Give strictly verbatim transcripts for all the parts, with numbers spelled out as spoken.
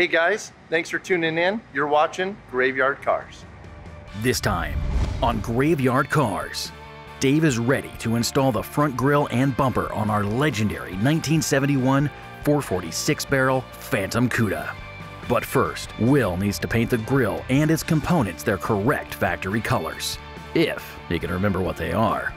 Hey guys, thanks for tuning in. You're watching Graveyard Carz. This time on Graveyard Carz, Dave is ready to install the front grille and bumper on our legendary nineteen seventy-one four forty-six barrel Phantom Cuda. But first, Will needs to paint the grille and its components their correct factory colors, if he can remember what they are.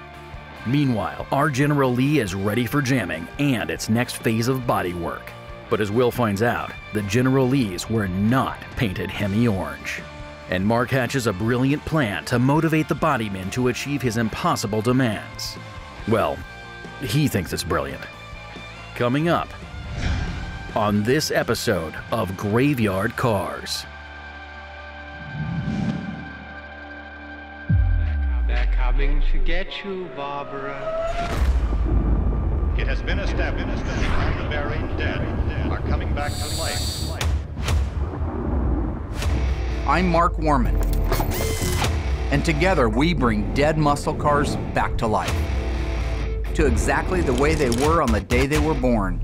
Meanwhile, our General Lee is ready for jamming and its next phase of body work. But as Will finds out, the General Lees were not painted Hemi Orange. And Mark hatches a brilliant plan to motivate the bodyman to achieve his impossible demands. Well, he thinks it's brilliant. Coming up on this episode of Graveyard Carz. Coming to get you, Barbara. It has been established that the buried dead are coming back to life. I'm Mark Worman, and together we bring dead muscle cars back to life, to exactly the way they were on the day they were born.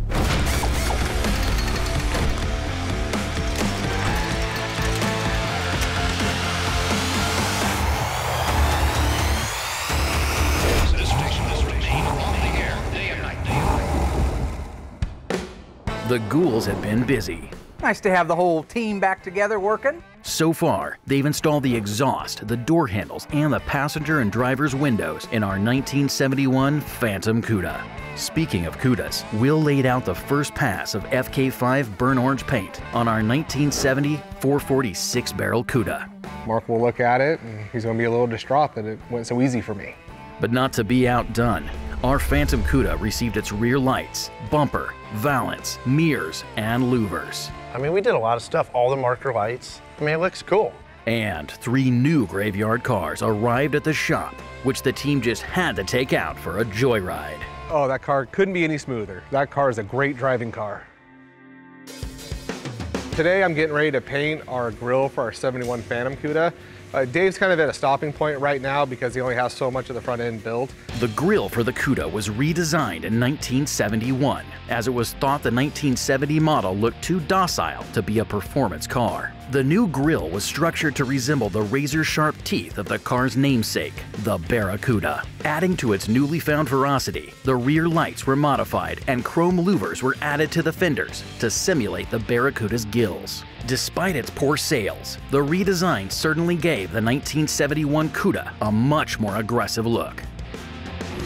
The ghouls have been busy. Nice to have the whole team back together working. So far, they've installed the exhaust, the door handles, and the passenger and driver's windows in our nineteen seventy-one Phantom Cuda. Speaking of Cudas, Will laid out the first pass of F K five Burn Orange paint on our nineteen seventy four forty-six barrel Cuda. Mark will look at it, and he's gonna be a little distraught that it went so easy for me. But not to be outdone, our Phantom Cuda received its rear lights, bumper, valance, mirrors, and louvers. I mean, we did a lot of stuff, all the marker lights. I mean, it looks cool. And three new Graveyard Carz arrived at the shop, which the team just had to take out for a joyride. Oh, that car couldn't be any smoother. That car is a great driving car. Today, I'm getting ready to paint our grille for our seventy-one Phantom Cuda. Uh, Dave's kind of at a stopping point right now because he only has so much of the front end built. The grille for the Cuda was redesigned in nineteen seventy-one, as it was thought the nineteen seventy model looked too docile to be a performance car. The new grille was structured to resemble the razor-sharp teeth of the car's namesake, the Barracuda. Adding to its newly found ferocity, the rear lights were modified and chrome louvers were added to the fenders to simulate the Barracuda's gills. Despite its poor sales, the redesign certainly gave the nineteen seventy-one Cuda a much more aggressive look.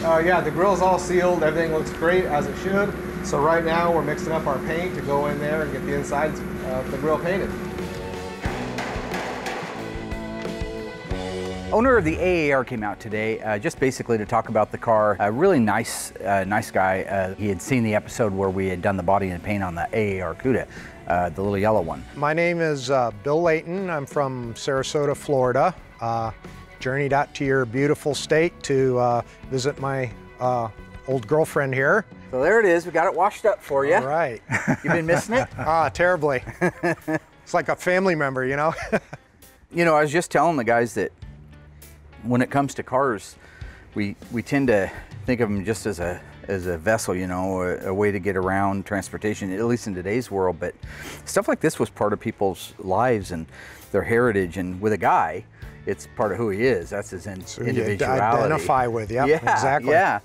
Uh, yeah, the grille's all sealed. Everything looks great, as it should. So right now, we're mixing up our paint to go in there and get the insides of the grille painted. Owner of the A A R came out today, uh, just basically to talk about the car. A really nice, uh, nice guy. Uh, he had seen the episode where we had done the body and paint on the A A R Cuda, uh, the little yellow one. My name is uh, Bill Layton. I'm from Sarasota, Florida. Uh, journeyed out to your beautiful state to uh, visit my uh, old girlfriend here. So there it is. We got it washed up for you. All right. You've been missing it? Ah, terribly. It's like a family member, you know. You know, I was just telling the guys that when it comes to cars, we we tend to think of them just as a as a vessel, you know, a, a way to get around transportation, at least in today's world. But stuff like this was part of people's lives and their heritage. And with a guy, it's part of who he is. That's his in, so individuality. You identify with, yep, yeah, exactly. Yeah,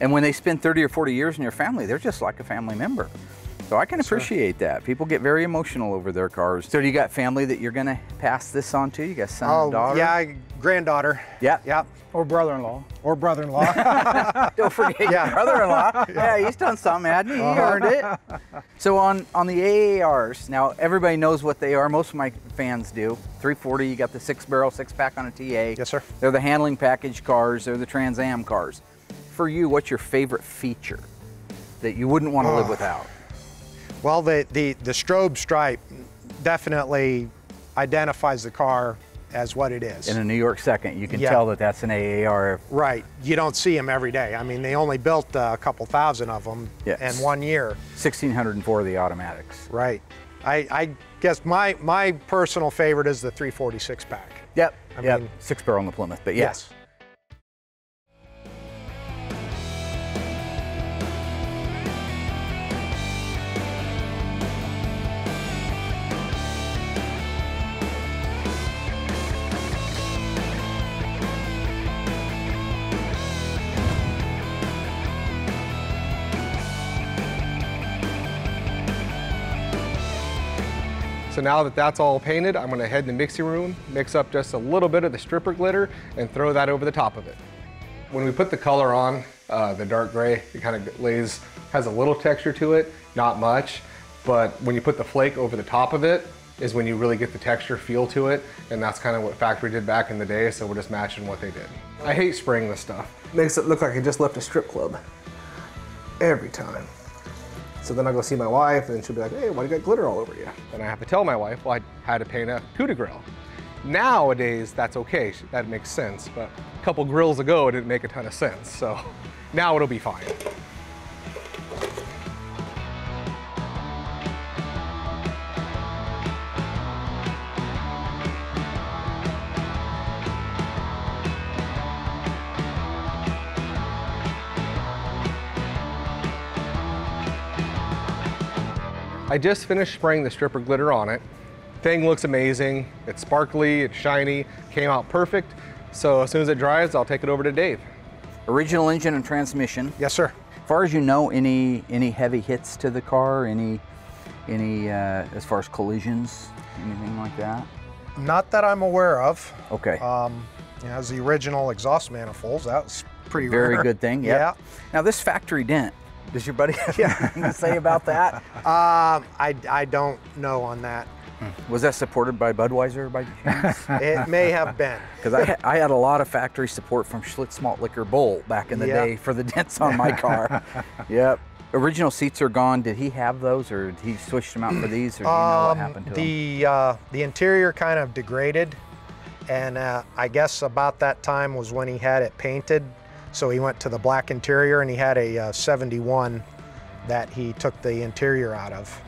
and when they spend thirty or forty years in your family, they're just like a family member. So I can appreciate sure. that. People get very emotional over their cars. So do you got family that you're gonna pass this on to? You got son oh, and daughter? Yeah, I, granddaughter. Yeah. Yeah. Or brother-in-law. Or brother-in-law. Don't forget yeah. your brother-in-law. Yeah, he's done something, hadn't he? He uh-huh. earned it. So on, on the A A Rs, now everybody knows what they are. Most of my fans do. three forty, you got the six barrel, six pack on a T A. Yes, sir. They're the handling package cars. They're the Trans Am cars. For you, what's your favorite feature that you wouldn't want to oh. live without? Well, the, the, the strobe stripe definitely identifies the car as what it is. In a New York second, you can yeah. tell that that's an A A R. Right, you don't see them every day. I mean, they only built uh, a couple thousand of them yes. in one year. sixteen hundred four of the automatics. Right, I, I guess my, my personal favorite is the three forty-six pack. Yep, I yep. mean, six barrel on the Plymouth, but yeah. yes. So now that that's all painted, I'm gonna head in the mixing room, mix up just a little bit of the stripper glitter and throw that over the top of it. When we put the color on, uh, the dark gray, it kind of lays, has a little texture to it, not much, but when you put the flake over the top of it is when you really get the texture feel to it, and that's kind of what factory did back in the day, so we're just matching what they did. I hate spraying this stuff. Makes it look like I just left a strip club every time. So then I go see my wife and she'll be like, hey, why do you got glitter all over you? And I have to tell my wife, well, I had to paint a Cuda grill. Nowadays, that's okay, that makes sense, but a couple grills ago, it didn't make a ton of sense. So now it'll be fine. I just finished spraying the stripper glitter on it. Thing looks amazing. It's sparkly, it's shiny, came out perfect. So as soon as it dries, I'll take it over to Dave. Original engine and transmission. Yes, sir. As far as you know, any any heavy hits to the car, any any uh, as far as collisions, anything like that? Not that I'm aware of. Okay. Um, you know, as the original exhaust manifolds, that was pretty rare. Very good thing. Yep. Yeah. Now this factory dent. Does your buddy have anything to say about that? Um, I, I don't know on that. Was that supported by Budweiser by chance? It may have been. Because I, I had a lot of factory support from Schlitz Malt Liquor Bowl back in the yep. day for the dents on my car. Yep. Original seats are gone. Did he have those or did he switch them out for these? Or do you know what happened to the, them? Uh, the interior kind of degraded. And uh, I guess about that time was when he had it painted. So he went to the black interior and he had a uh, seventy-one that he took the interior out of.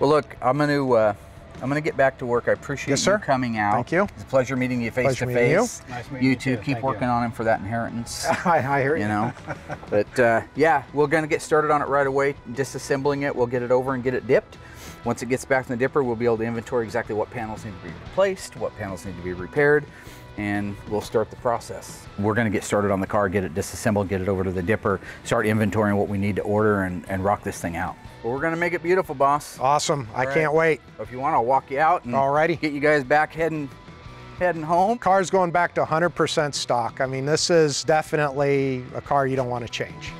Well, look, I'm going to uh, I'm going to get back to work. I appreciate yes, you sir. coming out. Thank you. It's a pleasure meeting you face pleasure to face. You. Nice meeting you. You too. Keep Thank working you. on him for that inheritance. I, I hear you. You know, but uh, yeah, we're going to get started on it right away. Disassembling it, we'll get it over and get it dipped. Once it gets back from the dipper, we'll be able to inventory exactly what panels need to be replaced, what panels need to be repaired, and we'll start the process. We're gonna get started on the car, get it disassembled, get it over to the dipper, start inventorying what we need to order and, and rock this thing out. Well, we're gonna make it beautiful, boss. Awesome, All I right. can't wait. If you want, I'll walk you out and Alrighty. get you guys back heading, heading home. Car's going back to one hundred percent stock. I mean, this is definitely a car you don't wanna change.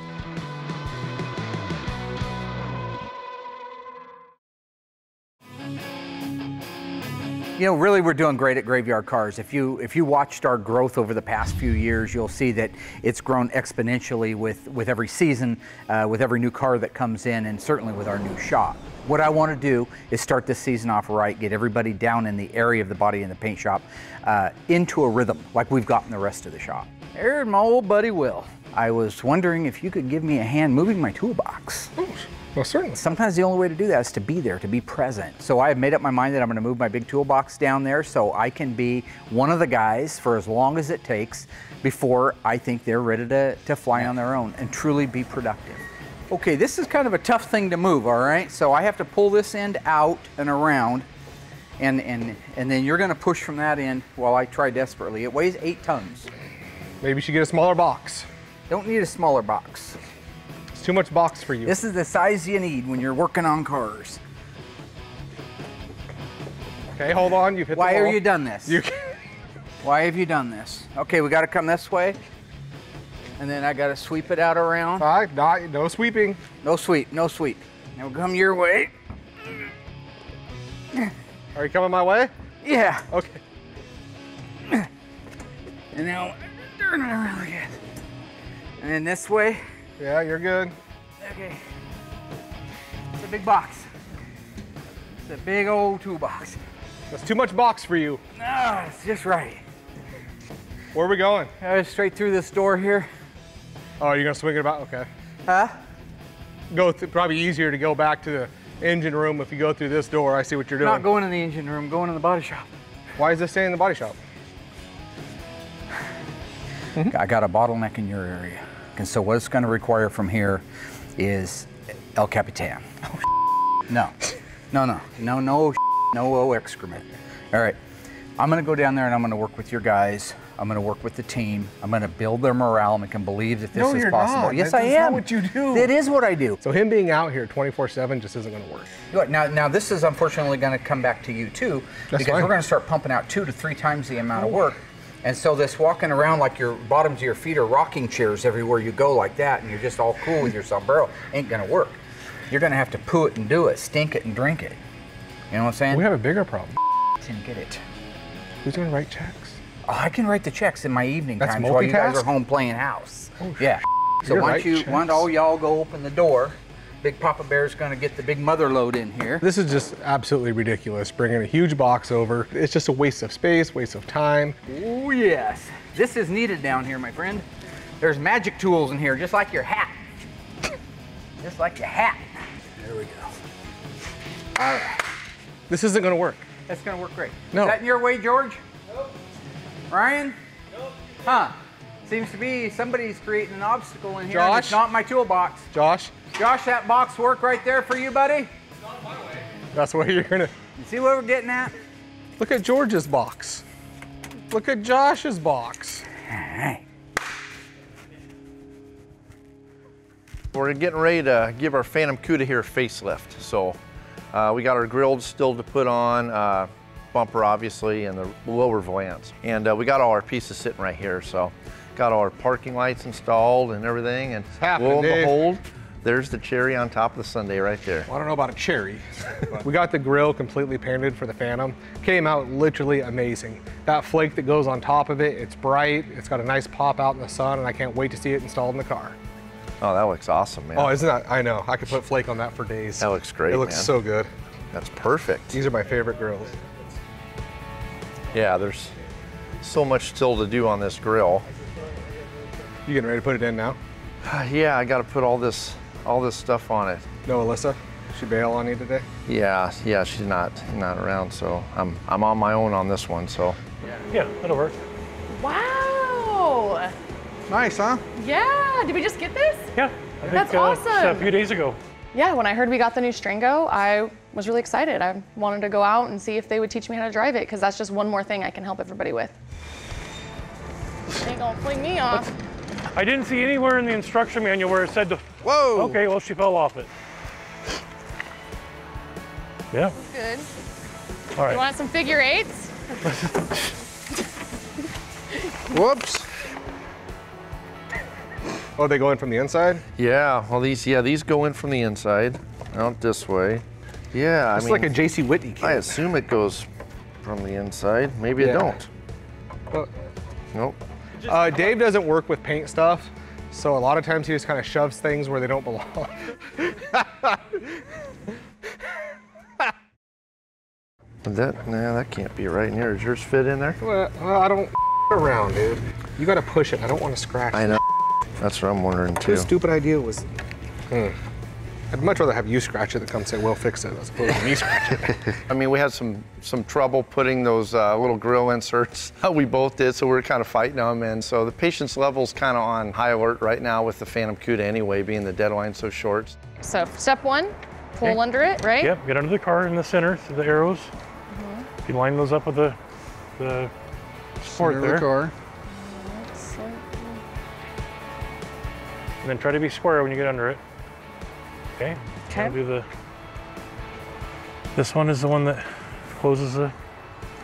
You know, really, we're doing great at Graveyard Carz. If you if you watched our growth over the past few years, you'll see that it's grown exponentially with, with every season, uh, with every new car that comes in, and certainly with our new shop. What I want to do is start this season off right, get everybody down in the area of the body in the paint shop uh, into a rhythm like we've gotten the rest of the shop. There's my old buddy Will. I was wondering if you could give me a hand moving my toolbox. Well, certainly. Sometimes the only way to do that is to be there, to be present. So I have made up my mind that I'm going to move my big toolbox down there so I can be one of the guys for as long as it takes before I think they're ready to, to fly on their own and truly be productive. Okay, this is kind of a tough thing to move, all right? So I have to pull this end out and around, and, and, and then you're going to push from that end while I try desperately. It weighs eight tons. Maybe you should get a smaller box. Don't need a smaller box. Too much box for you. This is the size you need when you're working on cars. Okay, hold on. You've hit Why the wall. Are you done this? You Why have you done this? Okay, we got to come this way, and then I got to sweep it out around. All right, not, no sweeping. No sweep, no sweep. Now we'll come your way. Are you coming my way? Yeah. Okay. And now turn it around again. And then this way. Yeah, you're good. Okay. It's a big box. It's a big old toolbox. That's too much box for you. No, it's just right. Where are we going? Uh, straight through this door here. Oh, you're gonna swing it about? Okay. Huh? Go through, probably easier to go back to the engine room if you go through this door. I see what you're doing. I'm not going in the engine room, going in the body shop. Why is this staying in the body shop? Mm-hmm. I got a bottleneck in your area. And so what it's going to require from here is El Capitan. Oh, no, no, no, no, no, no, oh excrement. All right, I'm gonna go down there and I'm gonna work with your guys. I'm gonna work with the team. I'm gonna build their morale and make them believe that this no, is possible. Not. Yes, that I is am. Not what you do. It is what I do. So him being out here twenty-four seven just isn't gonna work. Now, now this is unfortunately gonna come back to you too, That's because fine. We're gonna start pumping out two to three times the amount oh. of work. And so this walking around like your bottoms of your feet are rocking chairs everywhere you go like that, and you're just all cool with your sombrero, ain't gonna work. You're gonna have to poo it and do it, stink it and drink it. You know what I'm saying? We have a bigger problem. Didn't get it. Who's gonna write checks? Oh, I can write the checks in my evening That's times multitask? While you guys are home playing house. Oh, yeah. So why don't you, why don't all y'all go open the door? Big Papa Bear's gonna get the big mother load in here. This is just absolutely ridiculous, bringing a huge box over. It's just a waste of space, waste of time. Oh yes, this is needed down here, my friend. There's magic tools in here, just like your hat. Just like your hat. There we go. All right. This isn't gonna work. It's gonna work great. No. Is that in your way, George? Nope. Ryan? Nope. Huh. Seems to be somebody's creating an obstacle in here. Josh? It's not my toolbox. Josh? Josh, that box work right there for you, buddy? It's not my way. That's what you're gonna... You see what we're getting at? Look at George's box. Look at Josh's box. All right. We're getting ready to give our Phantom Cuda here a facelift. So uh, we got our grills still to put on. Uh, bumper, obviously, and the lower voyants. And uh, we got all our pieces sitting right here, so. Got all our parking lights installed and everything, and lo and behold, there's the cherry on top of the sundae right there. Well, I don't know about a cherry. We got the grill completely painted for the Phantom. Came out literally amazing. That flake that goes on top of it, it's bright, it's got a nice pop out in the sun, and I can't wait to see it installed in the car. Oh, that looks awesome, man. Oh, isn't that, I know, I could put flake on that for days. That looks great, It looks man. so good. That's perfect. These are my favorite grills. Yeah, there's so much still to do on this grill. You getting ready to put it in now? Uh, yeah, I got to put all this, all this stuff on it. No, Alyssa, she bail on you today? Yeah, yeah, she's not, not around, so I'm, I'm on my own on this one, so. Yeah, yeah, that'll work. Wow. Nice, huh? Yeah. Did we just get this? Yeah, I think that's uh, awesome. Just a few days ago. Yeah, when I heard we got the new Stringo, I was really excited. I wanted to go out and see if they would teach me how to drive it, because that's just one more thing I can help everybody with. Ain't gonna fling me off. What's I didn't see anywhere in the instruction manual where it said to... Whoa! Okay, well, she fell off it. Yeah. Good. All right. You want some figure eights? Whoops. Oh, they go in from the inside? Yeah, well, these, yeah, these go in from the inside, out this way. Yeah, it's I mean... It's like a J C Whitney kit. I assume it goes from the inside. Maybe yeah. it don't. Well, nope. Uh, Dave doesn't work with paint stuff, so a lot of times he just kind of shoves things where they don't belong. that, nah, that can't be right in here. Does yours fit in there? Well, well I don't around, dude. You gotta push it. I don't want to scratch I know. It. That's what I'm wondering, too. The stupid idea was, hmm. I'd much rather have you scratch it than come say, we'll fix it, as opposed to me scratch it. I mean, we had some some trouble putting those uh, little grill inserts. We both did, so we were kind of fighting them. And so the patience level's kind of on high alert right now with the Phantom Cuda anyway, being the deadline so short. So step one, pull okay. under it, right? Yep, get under the car in the center, through the arrows. Mm-hmm. If you line those up with the, the support center there. The car. And then try to be square when you get under it. Okay. Okay. Do the, this one is the one that closes the,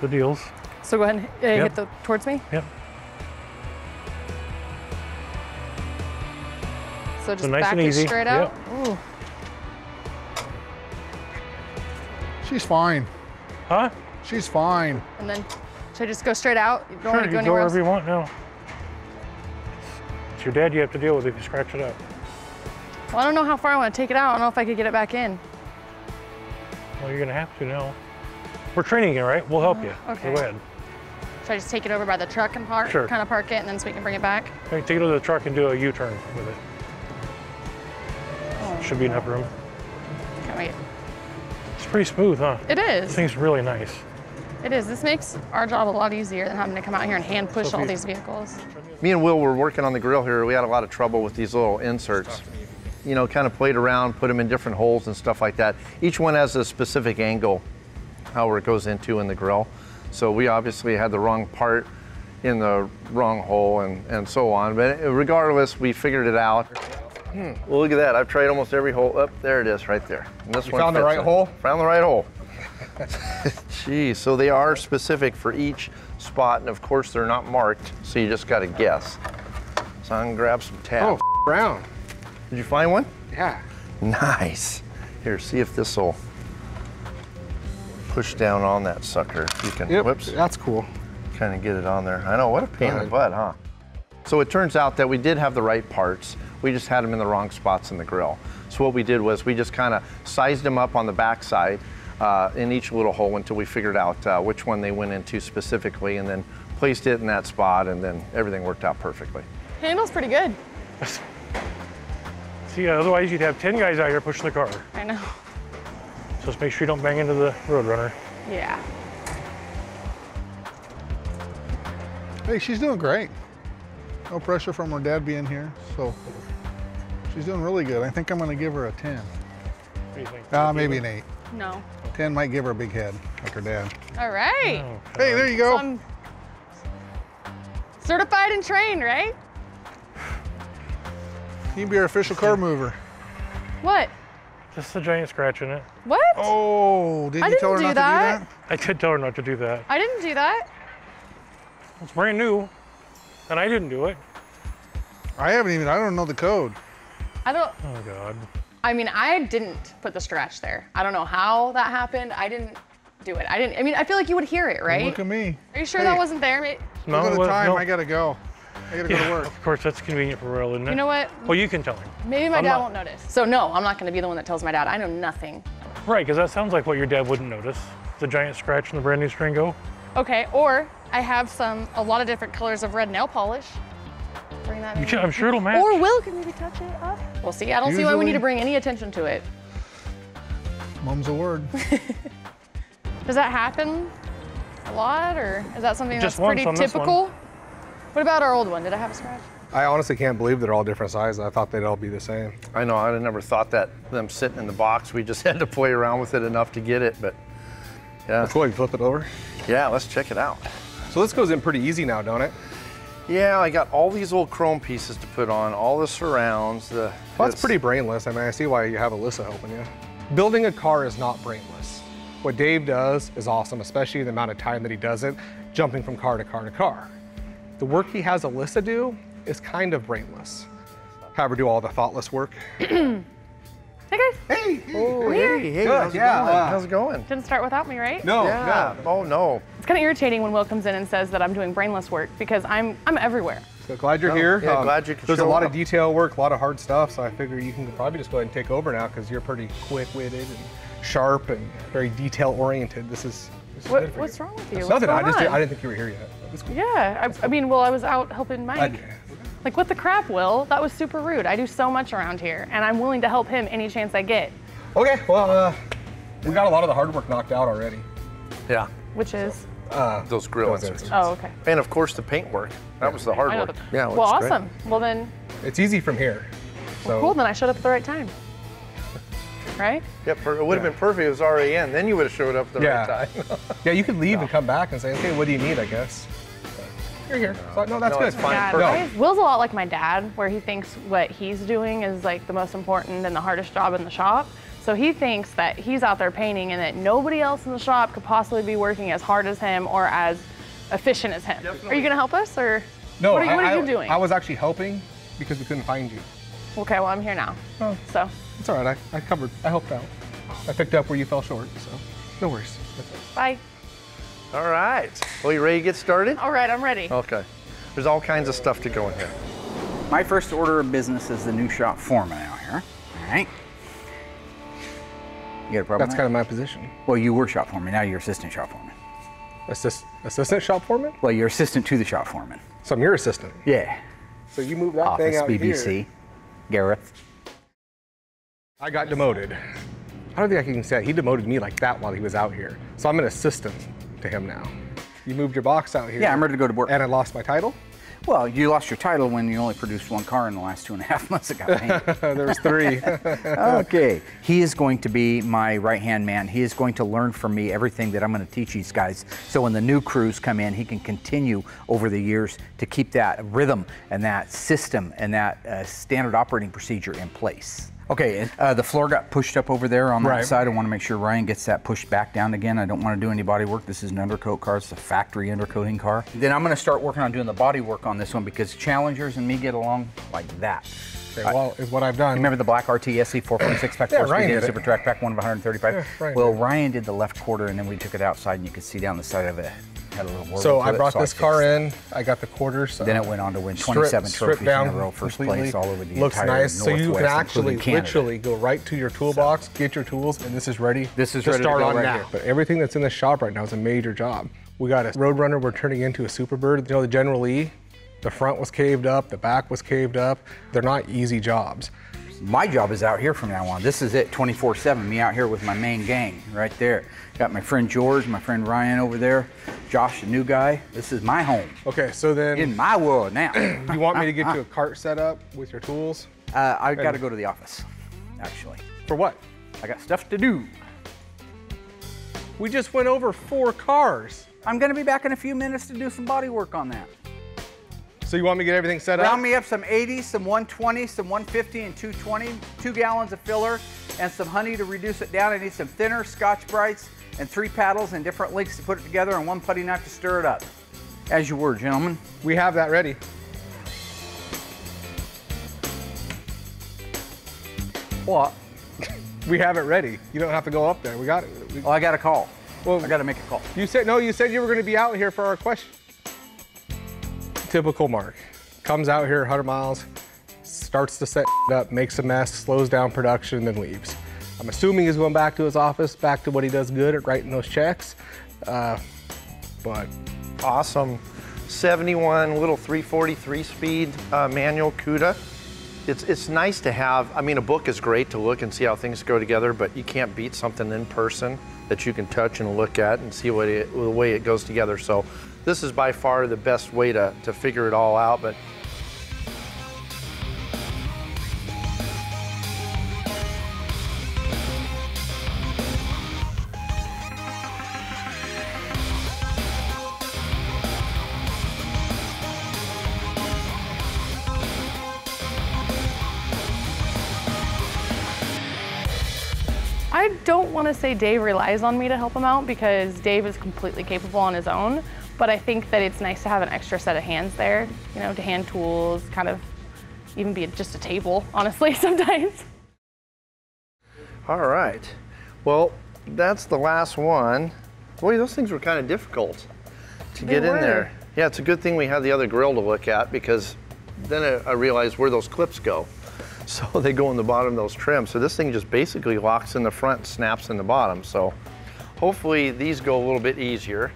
the deals. So go ahead and uh, yep. hit the towards me? Yep. So just so nice back and easy. It straight out? Yep. Ooh. She's fine. Huh? She's fine. And then, should I just go straight out? You don't sure, want to go, you go wherever else? You want, no. It's your dad you have to deal with if you scratch it up. Well, I don't know how far I want to take it out. I don't know if I could get it back in. Well, you're going to have to now. We're training you, right? We'll help uh, you. Okay. Go ahead. Should I just take it over by the truck and park? Sure. Kind of park it, and then so we can bring it back? Okay, take it over to the truck and do a U-turn with it. Oh, should be enough room. Can't wait. It's pretty smooth, huh? It is. This thing's really nice. It is. This makes our job a lot easier than having to come out here and hand push so all you, these vehicles. Me and Will were working on the grill here. We had a lot of trouble with these little inserts. You know, kind of played around, put them in different holes and stuff like that. Each one has a specific angle, how it goes into in the grill. So we obviously had the wrong part in the wrong hole and, and so on. But regardless, we figured it out. Hmm. Well, look at that. I've tried almost every hole. Up oh, there it is right there. And this you one found the right in. hole? Found the right hole. Geez, so they are specific for each spot, and of course they're not marked, so you just gotta guess. So I'm gonna grab some tab. Oh, brown. Did you find one? Yeah. Nice. Here, see if this'll push down on that sucker. You can, yep, whoops. That's cool. Kind of get it on there. I know, what a pain in the butt, huh? So it turns out that we did have the right parts. We just had them in the wrong spots in the grill. So what we did was we just kind of sized them up on the backside Uh, in each little hole until we figured out uh, which one they went into specifically, and then placed it in that spot, and then everything worked out perfectly. Handle's pretty good. See, uh, otherwise you'd have ten guys out here pushing the car. I know. So just make sure you don't bang into the Roadrunner. Yeah. Hey, she's doing great. No pressure from her dad being here, so she's doing really good. I think I'm gonna give her a ten. What do you think? Uh, maybe an eight. No. ten might give her a big head, like her dad. All right. Oh, hey, there you go. So I'm certified and trained, right? You can be our official car mover. What? Just a giant scratch in it. What? Oh, did I you tell her not that. to do that? I did tell her not to do that. I didn't do that. It's brand new, and I didn't do it. I haven't even, I don't know the code. I don't. Oh, God. I mean, I didn't put the scratch there. I don't know how that happened. I didn't do it. I didn't, I mean, I feel like you would hear it, right? Look at me. Are you sure hey, that wasn't there? Look no, at the time, no. I gotta go. I gotta yeah, go to work. Of course, that's convenient for Royal, isn't it? You know what? Well, you can tell him. Maybe my I'm dad not... won't notice. So no, I'm not gonna be the one that tells my dad. I know nothing. Right, because that sounds like what your dad wouldn't notice. The giant scratch in the brand new Stringo. Okay, or I have some, a lot of different colors of red nail polish. Bring that in. Should, I'm sure it'll match. Or Will can maybe touch it up. We'll see. I don't Usually, see why we need to bring any attention to it. Mum's a word. Does that happen a lot, or is that something Just that's pretty on typical? What about our old one? Did I have a scratch? I honestly can't believe they're all different sizes. I thought they'd all be the same. I know. I never thought that them sitting in the box. We just had to play around with it enough to get it, but yeah. Let's go ahead and flip it over. Yeah, let's check it out. So this goes in pretty easy now, don't it? Yeah, I got all these old chrome pieces to put on, all the surrounds. The well, that's pretty brainless. I mean, I see why you have Alyssa helping you. Building a car is not brainless. What Dave does is awesome, especially the amount of time that he does it, jumping from car to car to car. The work he has Alyssa do is kind of brainless. Have her do all the thoughtless work. Hey guys. Hey. Oh, We're hey, here. hey. Good. How's yeah. It going? Uh, How's it going? Didn't start without me, right? No. Yeah. No. Oh no. It's kind of irritating when Will comes in and says that I'm doing brainless work because I'm I'm everywhere. So glad you're oh, here. Yeah, um, glad you can There's show a lot up. of detail work, a lot of hard stuff, so I figure you can probably just go ahead and take over now because you're pretty quick-witted and sharp and very detail-oriented. This is, this is what, What's you. wrong with you? What's nothing. I just didn't, I didn't think you were here yet. It's cool. Yeah, I, cool. I mean, well, I was out helping Mike. Like, what the crap, Will? That was super rude. I do so much around here, and I'm willing to help him any chance I get. Okay, well, uh, we got a lot of the hard work knocked out already. Yeah. Which is? Uh, those grill inserts. Oh, okay. And of course the paint work. That yeah. was the hard work. Yeah, well, awesome. Great. Well then. It's easy from here. So. Well, cool, then I showed up at the right time. Right? Yep, yeah, it would have yeah. been perfect if it was already in. Then you would have showed up at the yeah. right time. yeah, you could leave no. and come back and say, okay, what do you need, I guess. You're here. So, no, that's no, good. Fine. Dad, right? Will's a lot like my dad, where he thinks what he's doing is like the most important and the hardest job in the shop. So he thinks that he's out there painting and that nobody else in the shop could possibly be working as hard as him or as efficient as him. Definitely. Are you gonna help us or? No, what are, you, what I, are you doing? I was actually helping because we couldn't find you. Okay, well I'm here now, oh, so. It's all right, I, I covered, I helped out. I picked up where you fell short, so no worries. Bye. All right, well you ready to get started? All right, I'm ready. Okay, there's all kinds of stuff to go in here. My first order of business is the new shop foreman out here, all right? You got a problem? That's kind of my position. Well, you were shop foreman. Now you're assistant shop foreman. Assist, assistant shop foreman? Well, you're assistant to the shop foreman. So I'm your assistant? Yeah. So you moved that Office, thing out B B C, here. Gareth. I got demoted. I don't think I can say it. He demoted me like that while he was out here. So I'm an assistant to him now. You moved your box out here. Yeah, I'm ready to go to work. And I lost my title? Well, you lost your title when you only produced one car in the last two and a half months that got painted. There was three. Okay. He is going to be my right-hand man. He is going to learn from me everything that I'm going to teach these guys. So when the new crews come in, he can continue over the years to keep that rhythm and that system and that uh, standard operating procedure in place. Okay, uh, the floor got pushed up over there on that right. side. I want to make sure Ryan gets that pushed back down again. I don't want to do any body work. This is an undercoat car. It's a factory undercoating car. Then I'm going to start working on doing the body work on this one because Challengers and me get along like that. Okay, well, is what I've done. You remember the black R T S E four point six pack, yeah, four-speed super track pack, one of one hundred thirty-five? Yeah, right, well, right. Ryan did the left quarter, and then we took it outside, and you could see down the side of it. Had a little so I brought it, so this I car in. I got the quarters. So then it went on to win twenty-seven strip, trophies strip in a row, first place all over the looks entire nice. Northwest, so you can actually literally go right to your toolbox, so. Get your tools, and this is ready. This is to ready start to go on right now. Here. But everything that's in the shop right now is a major job. We got a Roadrunner. We're turning into a Superbird. You know the General Lee. The front was caved up. The back was caved up. They're not easy jobs. My job is out here from now on. This is it, twenty-four seven, me out here with my main gang right there. Got my friend George, my friend Ryan over there, Josh, the new guy. This is my home. Okay, so then. In my world now. You want me to get uh, you a cart set up with your tools? Uh, I gotta go to the office, actually. For what? I got stuff to do. We just went over four cars. I'm gonna be back in a few minutes to do some body work on that. So you want me to get everything set up? Round me up some eighty, some one twenty, some one fifty, and two twenty, two gallons of filler, and some honey to reduce it down. I need some thinner, Scotch Brites, and three paddles and different links to put it together, and one putty knife to stir it up. As you were, gentlemen. We have that ready. What? We have it ready. You don't have to go up there. We got it. We... Well, I got a call. Well, I got to make a call. You said no. You said you were going to be out here for our question. Typical Mark. Comes out here one hundred miles, starts to set up, makes a mess, slows down production, and then leaves. I'm assuming he's going back to his office, back to what he does good at writing those checks. Uh, but awesome. seventy-one little three forty-three speed uh, manual Cuda. It's, it's nice to have. I mean, a book is great to look and see how things go together, but you can't beat something in person that you can touch and look at and see what it, the way it goes together. So this is by far the best way to, to figure it all out. But I don't want to say Dave relies on me to help him out because Dave is completely capable on his own. But I think that it's nice to have an extra set of hands there, you know, to hand tools, kind of even be just a table, honestly, sometimes. All right. Well, that's the last one. Boy, those things were kind of difficult to they get were. in there. Yeah, it's a good thing we had the other grill to look at because then I, I realized where those clips go. So they go in the bottom of those trims. So this thing just basically locks in the front, snaps in the bottom. So hopefully these go a little bit easier.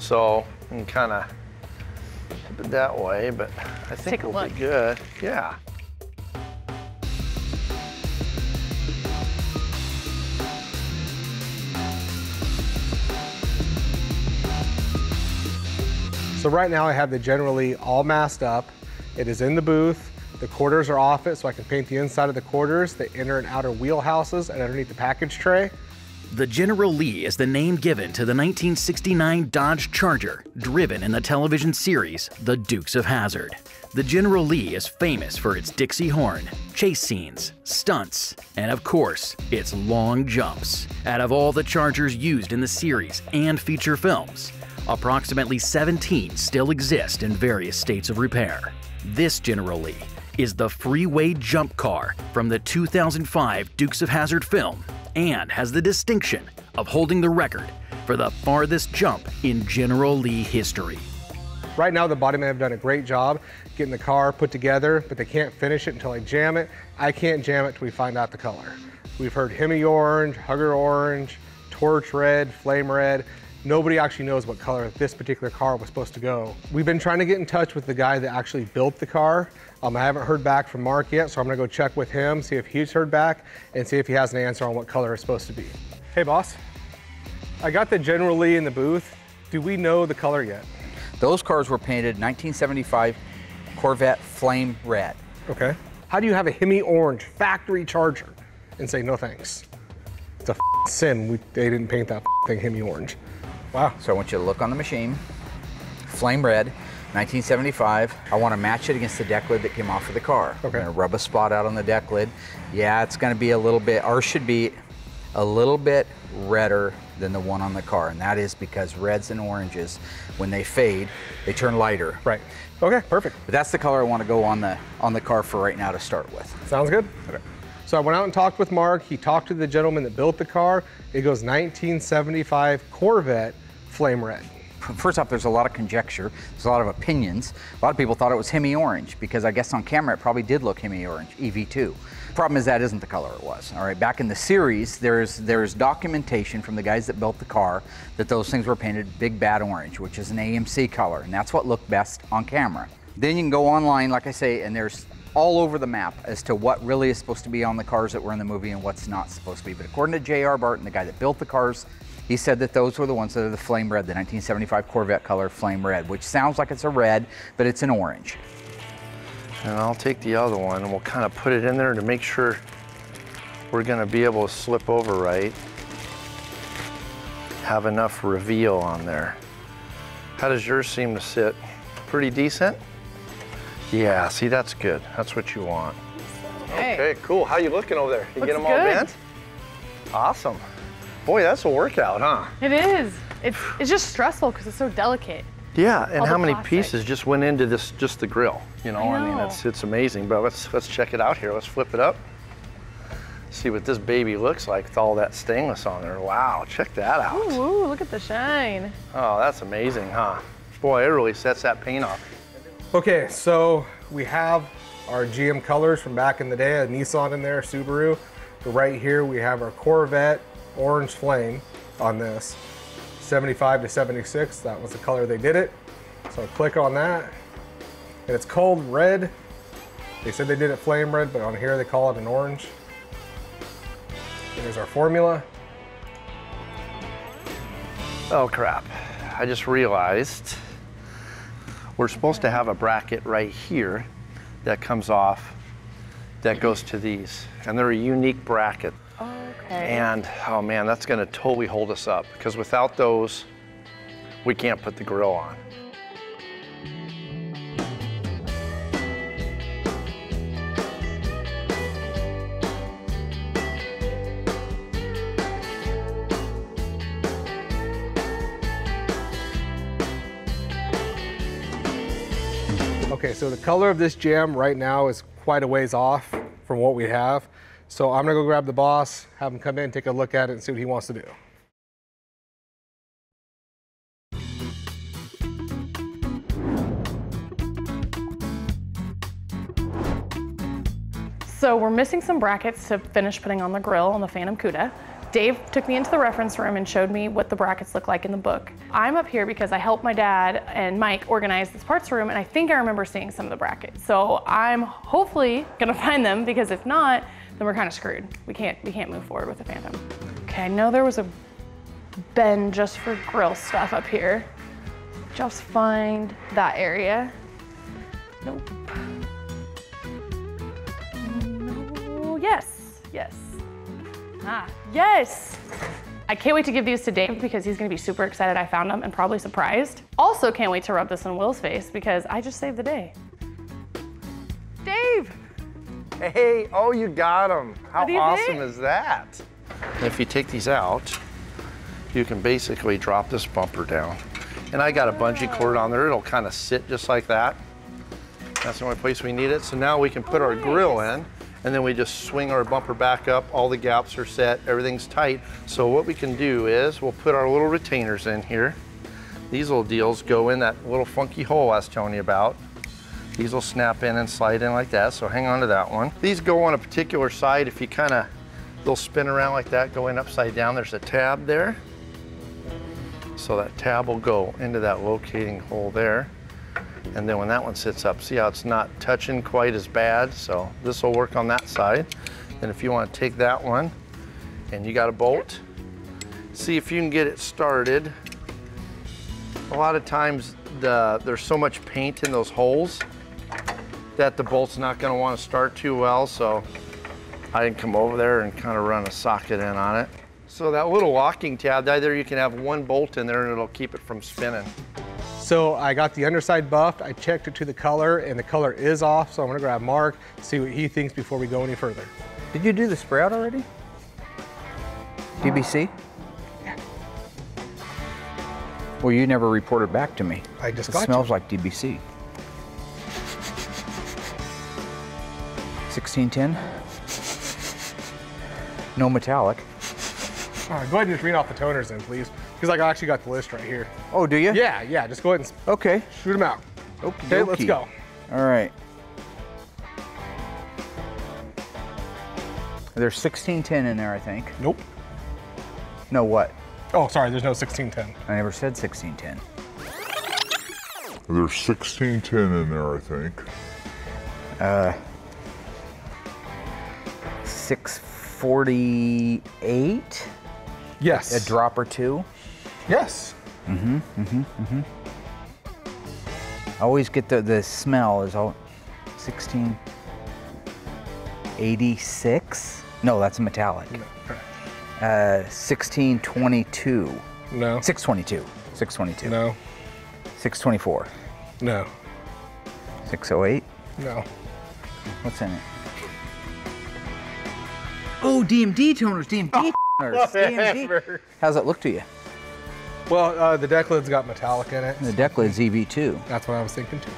So you can kind of tip it that way, but I think it'll be good. Yeah. So right now I have the General Lee all masked up. It is in the booth. The quarters are off it, so I can paint the inside of the quarters, the inner and outer wheel houses, and underneath the package tray. The General Lee is the name given to the nineteen sixty-nine Dodge Charger, driven in the television series The Dukes of Hazzard. The General Lee is famous for its Dixie horn, chase scenes, stunts, and of course, its long jumps. Out of all the Chargers used in the series and feature films, approximately seventeen still exist in various states of repair. This General Lee is the freeway jump car from the two thousand five Dukes of Hazzard film, and has the distinction of holding the record for the farthest jump in General Lee history. Right now, the body men have done a great job getting the car put together, but they can't finish it until I jam it. I can't jam it till we find out the color. We've heard Hemi Orange, Hugger Orange, Torch Red, Flame Red. Nobody actually knows what color this particular car was supposed to go. We've been trying to get in touch with the guy that actually built the car. Um, I haven't heard back from Mark yet, so I'm gonna go check with him, see if he's heard back, and see if he has an answer on what color it's supposed to be. Hey, boss. I got the General Lee in the booth. Do we know the color yet? Those cars were painted nineteen seventy-five Corvette Flame Red. Okay. How do you have a Hemi Orange factory Charger and say no thanks? It's a sin we, they didn't paint that thing Hemi Orange. Wow. So I want you to look on the machine. Flame Red, nineteen seventy-five. I want to match it against the deck lid that came off of the car. Okay. I'm going to rub a spot out on the deck lid. Yeah, it's going to be a little bit, or should be a little bit redder than the one on the car, and that is because reds and oranges, when they fade, they turn lighter. Right. Okay, perfect. But that's the color I want to go on the on the car for right now to start with. Sounds good. Okay. So I went out and talked with Mark. He talked to the gentleman that built the car. It goes nineteen seventy-five Corvette Flame Red. First off, there's a lot of conjecture. There's a lot of opinions. A lot of people thought it was Hemi Orange because I guess on camera it probably did look Hemi Orange, E V two. Problem is that isn't the color it was. All right, back in the series, there's there's documentation from the guys that built the car that those things were painted Big Bad Orange, which is an A M C color, and that's what looked best on camera. Then you can go online, like I say, and there's all over the map as to what really is supposed to be on the cars that were in the movie and what's not supposed to be. But according to J R. Barton, the guy that built the cars, he said that those were the ones that are the Flame Red, the nineteen seventy-five Corvette color Flame Red, which sounds like it's a red, but it's an orange. And I'll take the other one and we'll kind of put it in there to make sure we're gonna be able to slip over right. Have enough reveal on there. How does yours seem to sit? Pretty decent? Yeah, see, that's good. That's what you want. Hey. Okay, cool. How you looking over there? You Looks get them good. all bent? Awesome. Boy, that's a workout, huh? It is. It's, it's just stressful because it's so delicate. Yeah, and how many plastic pieces just went into this, just the grill, you know? I, know. I mean, it's, it's amazing, but let's, let's check it out here. Let's flip it up. See what this baby looks like with all that stainless on there. Wow, check that out. Ooh, ooh, look at the shine. Oh, that's amazing, huh? Boy, it really sets that paint off. Okay, so we have our G M colors from back in the day, a Nissan in there, Subaru. But right here, we have our Corvette Orange Flame on this. seventy-five to seventy-six, that was the color they did it. So I click on that, and it's called red. They said they did it flame red, but on here they call it an orange. Here's our formula. Oh crap, I just realized we're supposed to have a bracket right here that comes off, that goes to these, and they're a unique bracket. Okay. And, oh man, that's gonna totally hold us up because without those, we can't put the grill on. Okay, so the color of this jam right now is quite a ways off from what we have. So I'm gonna go grab the boss, have him come in, take a look at it, and see what he wants to do. So we're missing some brackets to finish putting on the grill on the Phantom Cuda. Dave took me into the reference room and showed me what the brackets look like in the book. I'm up here because I helped my dad and Mike organize this parts room, and I think I remember seeing some of the brackets. So I'm hopefully gonna find them, because if not, then we're kind of screwed. We can't, we can't move forward with the Phantom. Okay, I know there was a bin just for grill stuff up here. Just find that area. Nope. No. Yes, yes. Ah, yes! I can't wait to give these to Dave because he's gonna be super excited I found them and probably surprised. Also can't wait to rub this in Will's face because I just saved the day. Dave! Hey, oh, you got them. How awesome is that? If you take these out, you can basically drop this bumper down. And I got a bungee cord on there. It'll kind of sit just like that. That's the only place we need it. So now we can put our grill in, and then we just swing our bumper back up, all the gaps are set, everything's tight. So what we can do is we'll put our little retainers in here. These little deals go in that little funky hole I was telling you about. These will snap in and slide in like that, so hang on to that one. These go on a particular side. If you kind of, they'll spin around like that, go in upside down. There's a tab there. So that tab will go into that locating hole there. And then when that one sits up, see how it's not touching quite as bad? So this will work on that side. Then if you want to take that one and you got a bolt, see if you can get it started. A lot of times the, there's so much paint in those holes that the bolt's not going to want to start too well, so I can come over there and kind of run a socket in on it. So that little locking tab, either you can have one bolt in there and it'll keep it from spinning. So I got the underside buffed, I checked it to the color, and the color is off, so I'm gonna grab Mark, see what he thinks before we go any further. Did you do the spray out already? D B C? Yeah. Well, you never reported back to me. I just got you. It smells like D B C. sixteen ten. No metallic. All right, go ahead and just read off the toners then, please. Because I actually got the list right here. Oh, do you? Yeah, yeah, just go ahead and okay. shoot them out. Okey okay, dokey. Let's go. All right. There's sixteen ten in there, I think. Nope. No what? Oh, sorry, there's no sixteen ten. I never said sixteen ten. There's sixteen ten in there, I think. Uh, six forty-eight? Yes. A drop or two? Yes. Mm-hmm, mm-hmm, mm-hmm. I always get the, the smell is all sixteen eighty-six? No, that's metallic. Uh, sixteen twenty-two. No. six twenty-two. six twenty-two. No. six twenty-four. No. six oh eight? No. What's in it? Oh, D M D toners, D M D oh. Whatever. How's it look to you? Well, uh, the deck lid's got metallic in it. And the deck lid's E V two. That's what I was thinking too.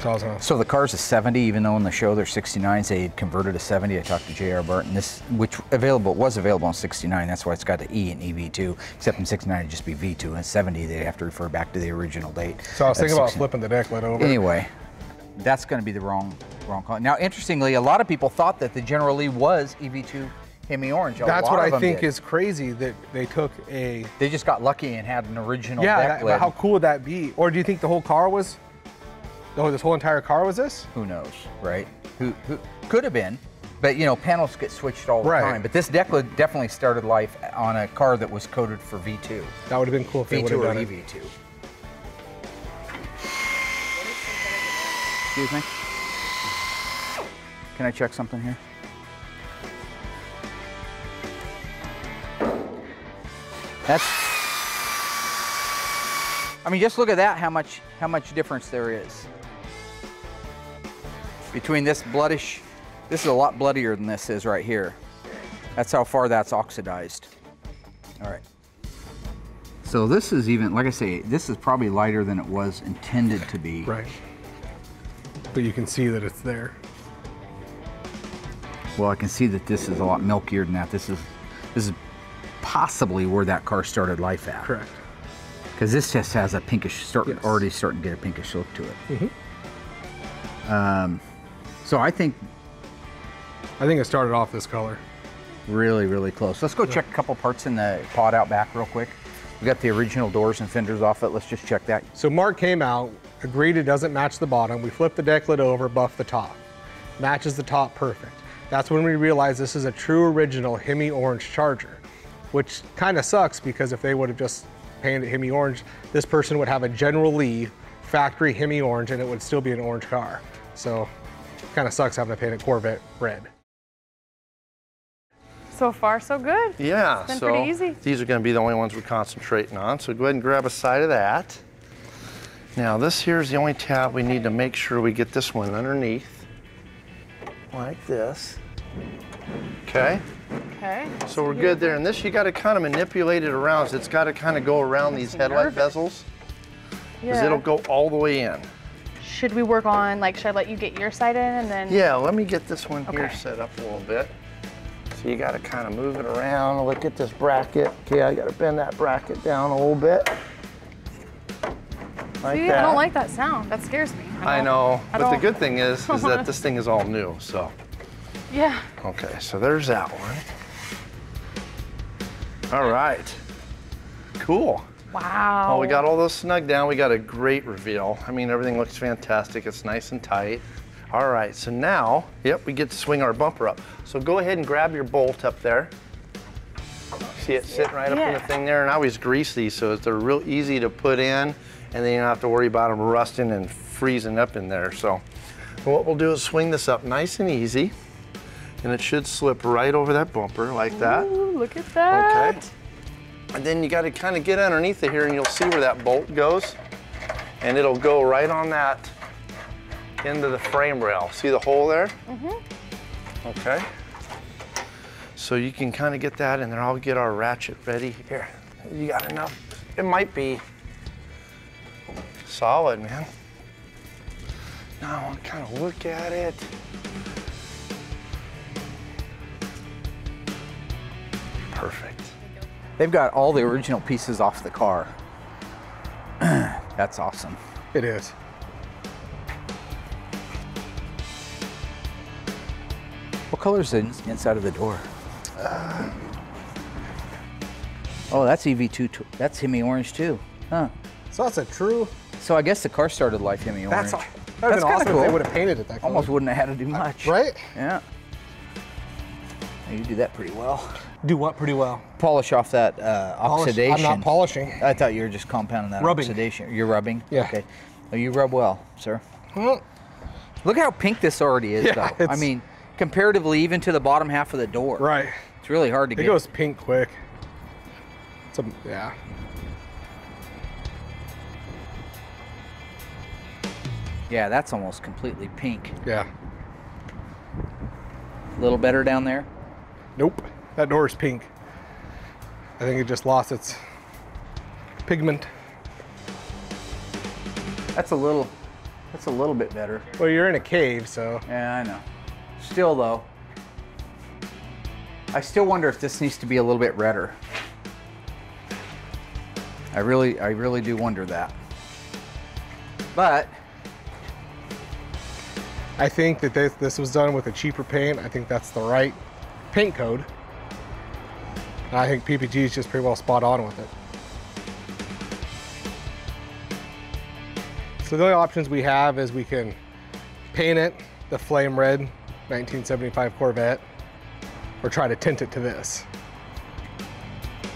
So, I was gonna... so the car's a seventy, even though in the show they're sixty-nines, they had converted a seventy. I talked to J R. Barton, this, which available was available on sixty-nine. That's why it's got the E in E V two, except in sixty-nine it'd just be V two. And seventy, they have to refer back to the original date. So I was thinking about flipping the deck lid over. Anyway, that's going to be the wrong, wrong call. Now, interestingly, a lot of people thought that the General Lee was E V two. Hemi Orange. That's what I think did. Is crazy that they took a... They just got lucky and had an original yeah, deck that, lid. Yeah, how cool would that be? Or do you think the whole car was... Oh, this whole entire car was this? Who knows, right? Who, who could have been, but you know, panels get switched all the right. time. But this deck lid definitely started life on a car that was coded for V two. That would have been cool if V two they would have done it. E V two. Excuse me? Can I check something here? That's, I mean, just look at that, how much, how much difference there is. Between this bloodish, this is a lot bloodier than this is right here. That's how far that's oxidized. All right. So this is even, like I say, this is probably lighter than it was intended to be. Right. But you can see that it's there. Well, I can see that this is a lot milkier than that. This is, this is possibly where that car started life at. Correct. Because this just has a pinkish, start, yes. already starting to get a pinkish look to it. Mm-hmm. um, so I think... I think it started off this color. Really, really close. Let's go yeah. check a couple parts in the pod out back real quick. We got the original doors and fenders off it. Let's just check that. So Mark came out, agreed it doesn't match the bottom. We flipped the deck lid over, buffed the top. Matches the top perfect. That's when we realized this is a true original Hemi Orange Charger. Which kind of sucks because if they would have just painted it Hemi Orange, this person would have a General Lee factory Hemi Orange and it would still be an orange car. So kind of sucks having to paint a Corvette red. So far, so good. Yeah, it's been so pretty easy. These are going to be the only ones we're concentrating on. So go ahead and grab a side of that. Now this here's the only tab we need to make sure we get this one underneath, like this. Okay. Okay. So we're good there. And this, you got to kind of manipulate it around. So it's got to kind of go around these headlight bezels. Because yeah. it'll go all the way in. Should we work on, like, should I let you get your side in and then? Yeah, let me get this one okay. here set up a little bit. So you got to kind of move it around. Look at this bracket. Okay, I got to bend that bracket down a little bit. Like See, that. I don't like that sound. That scares me. I, I know. I but the good thing is, is that this thing is all new, so. Yeah. Okay, so there's that one. All right. Cool. Wow. Well, we got all those snug down. We got a great reveal. I mean, everything looks fantastic. It's nice and tight. All right, so now, yep, we get to swing our bumper up. So go ahead and grab your bolt up there. See it sitting right yeah. up in the thing there? And I always grease these so they're real easy to put in and then you don't have to worry about them rusting and freezing up in there. So And what we'll do is swing this up nice and easy, and it should slip right over that bumper like that. Ooh, look at that. Okay. And then you got to kind of get underneath it here, and you'll see where that bolt goes, and it'll go right on that into the frame rail. See the hole there? Mm-hmm. Okay. So you can kind of get that in there. I'll get our ratchet ready here. You got enough? It might be solid, man. Now I want to kind of look at it. Perfect. They've got all the original pieces off the car. That's awesome. It is. What color's the inside of the door? Uh, oh, that's E V two. That's Hemi Orange too, huh? So that's a true. So I guess the car started life Hemi Orange. That's all. That would have been awesome cool. If they would have painted it that color. Almost wouldn't have had to do much. Uh, right? Yeah. You do that pretty well. Do what pretty well? Polish off that uh, Polish. Oxidation. I'm not polishing. I thought you were just compounding that rubbing. Oxidation. You're rubbing? Yeah. Okay. Well, you rub well, sir. Mm. Look how pink this already is, yeah, though. I mean, comparatively even to the bottom half of the door. Right. It's really hard to it get. It goes pink quick. It's a, yeah. Yeah, that's almost completely pink. Yeah. A little better down there? Nope. That door is pink. I think it just lost its pigment. That's a little that's a little bit better. Well, you're in a cave, so. Yeah, I know. Still though. I still wonder if this needs to be a little bit redder. I really I really do wonder that. But I think that this, this was done with a cheaper paint. I think that's the right paint code. And I think P P G is just pretty well spot on with it. So the only options we have is we can paint it the Flame Red nineteen seventy-five Corvette or try to tint it to this.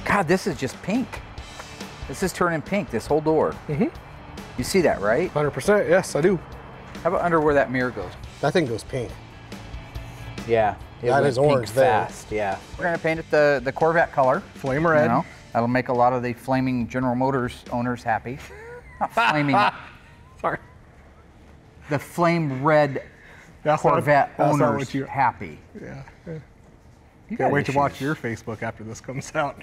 God, this is just pink. This is turning pink, this whole door. Mm-hmm. You see that, right? one hundred percent, yes, I do. How about under where that mirror goes? That thing goes pink. Yeah, it that is orange fast. There. Yeah, we're gonna paint it the the Corvette color, Flame Red. You know, that'll make a lot of the flaming General Motors owners happy. Not flaming. Sorry. The Flame Red that's Corvette not, that's owners what you, happy. Yeah. yeah. You can't wait issues. to watch your Facebook after this comes out.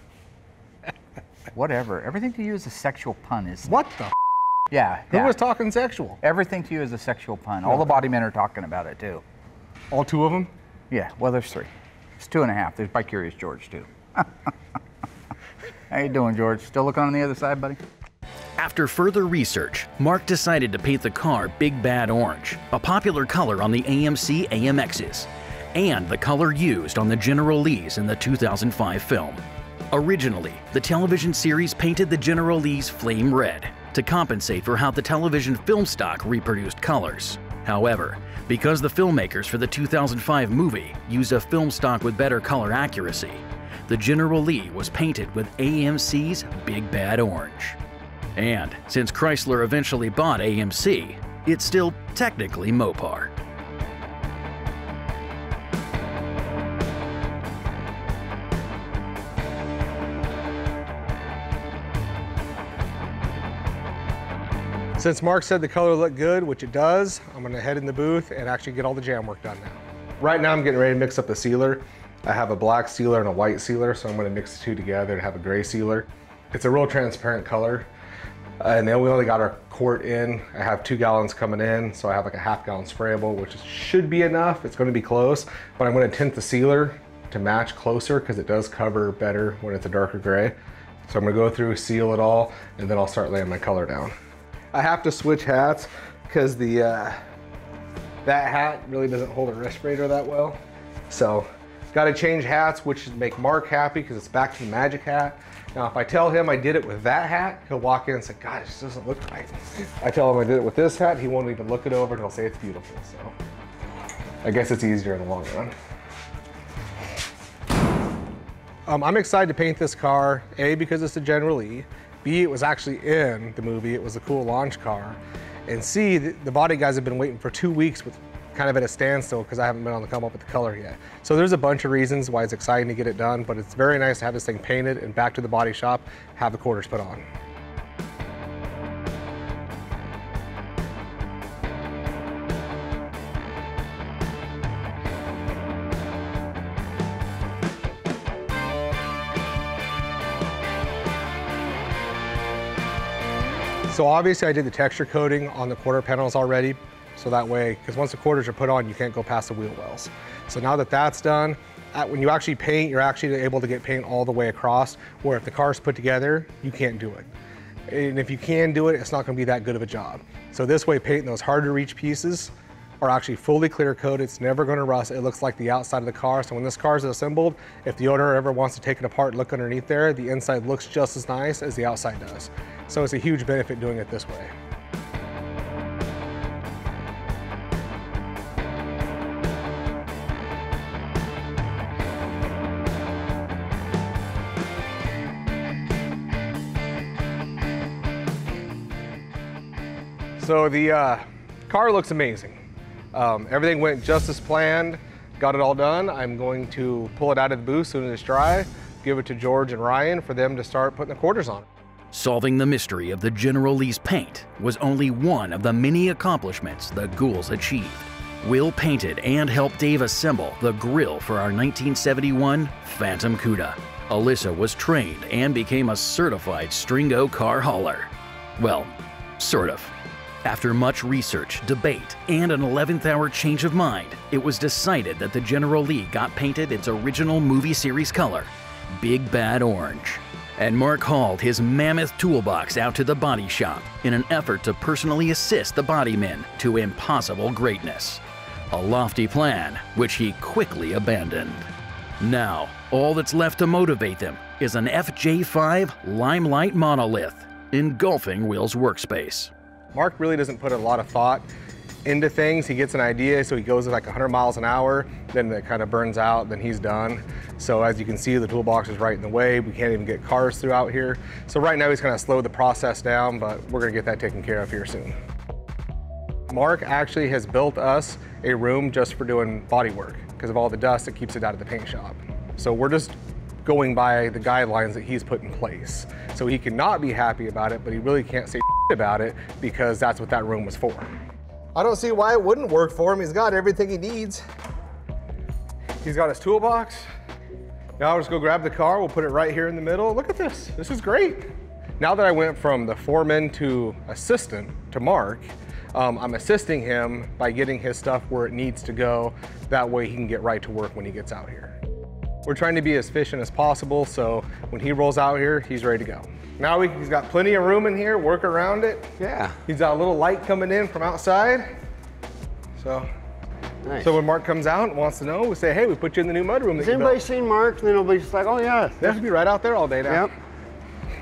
Whatever. Everything to you is a sexual pun, isn't what it? What the? Yeah. Who yeah. was talking sexual? Everything to you is a sexual pun. All the body men are talking about it too. All two of them? Yeah. Well, there's three. It's two and a half. There's Bicurious George too. How you doing, George? Still looking on the other side, buddy? After further research, Mark decided to paint the car Big Bad Orange, a popular color on the A M C A M Xs, and the color used on the General Lees in the two thousand five film. Originally, the television series painted the General Lee's Flame Red to compensate for how the television film stock reproduced colors. However, because the filmmakers for the two thousand five movie used a film stock with better color accuracy, the General Lee was painted with A M C's Big Bad Orange. And since Chrysler eventually bought A M C, it's still technically Mopar. Since Mark said the color looked good, which it does, I'm gonna head in the booth and actually get all the jam work done now. Right now I'm getting ready to mix up the sealer. I have a black sealer and a white sealer, so I'm gonna mix the two together and have a gray sealer. It's a real transparent color. Uh, and then we only got our quart in. I have two gallons coming in, so I have like a half gallon sprayable, which should be enough. It's gonna be close, but I'm gonna tint the sealer to match closer because it does cover better when it's a darker gray. So I'm gonna go through, seal it all, and then I'll start laying my color down. I have to switch hats because the uh, that hat really doesn't hold a respirator that well. So got to change hats, which should make Mark happy because it's back to the magic hat. Now, if I tell him I did it with that hat, he'll walk in and say, God, it just doesn't look right. I tell him I did it with this hat, he won't even look it over and he'll say it's beautiful. So I guess it's easier in the long run. Um, I'm excited to paint this car, A, because it's a General Lee. B, it was actually in the movie. It was a cool launch car. And C, the, the body guys have been waiting for two weeks with kind of at a standstill because I haven't been able to come up with the color yet. So there's a bunch of reasons why it's exciting to get it done, but it's very nice to have this thing painted and back to the body shop, have the quarters put on. So obviously I did the texture coating on the quarter panels already, so that way, because once the quarters are put on, you can't go past the wheel wells. So now that that's done, when you actually paint, you're actually able to get paint all the way across, where if the car's put together, you can't do it. And if you can do it, it's not gonna be that good of a job. So this way, painting those hard to reach pieces are actually fully clear coat. It's never gonna rust. It looks like the outside of the car. So when this car is assembled, if the owner ever wants to take it apart and look underneath there, the inside looks just as nice as the outside does. So it's a huge benefit doing it this way. So the uh, car looks amazing. Um, everything went just as planned, got it all done. I'm going to pull it out of the booth as soon as it's dry, give it to George and Ryan for them to start putting the quarters on. Solving the mystery of the General Lee's paint was only one of the many accomplishments the Ghouls achieved. Will painted and helped Dave assemble the grille for our nineteen seventy-one Phantom Cuda. Alyssa was trained and became a certified Stringo car hauler. Well, sort of. After much research, debate, and an eleventh hour change of mind, it was decided that the General Lee got painted its original movie series color, Big Bad Orange. And Mark hauled his mammoth toolbox out to the body shop in an effort to personally assist the body men to impossible greatness. A lofty plan, which he quickly abandoned. Now, all that's left to motivate them is an F J five Limelight monolith engulfing Will's workspace. Mark really doesn't put a lot of thought into things. He gets an idea, so he goes at like a hundred miles an hour, then it kind of burns out, then he's done. So as you can see, the toolbox is right in the way. We can't even get cars through out here. So right now he's kind of slowed the process down, but we're gonna get that taken care of here soon. Mark actually has built us a room just for doing body work because of all the dust that keeps it out of the paint shop. So we're just going by the guidelines that he's put in place. So he cannot be happy about it, but he really can't say about it because that's what that room was for. I don't see why it wouldn't work for him. He's got everything he needs. He's got his toolbox. Now I'll just go grab the car. We'll put it right here in the middle. Look at this. This is great. Now that I went from the foreman to assistant to Mark, um, I'm assisting him by getting his stuff where it needs to go. That way he can get right to work when he gets out here. We're trying to be as efficient as possible, so when he rolls out here, he's ready to go. Now we, he's got plenty of room in here, work around it. Yeah. He's got a little light coming in from outside. So, nice. So when Mark comes out and wants to know, we say, hey, we put you in the new mudroom. Has anybody seen Mark? And then it'll be just like, oh yeah. They'll be right out there all day now. Yep.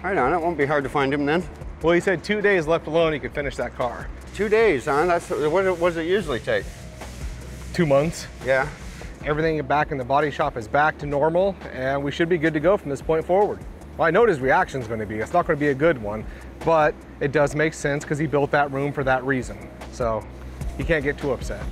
Right on, it won't be hard to find him then. Well, he said two days left alone, he could finish that car. Two days, huh? That's, what, what does it usually take? Two months. Yeah. Everything back in the body shop is back to normal, and we should be good to go from this point forward. Well, I know what his reaction's gonna be. It's not gonna be a good one, but it does make sense because he built that room for that reason. So he can't get too upset.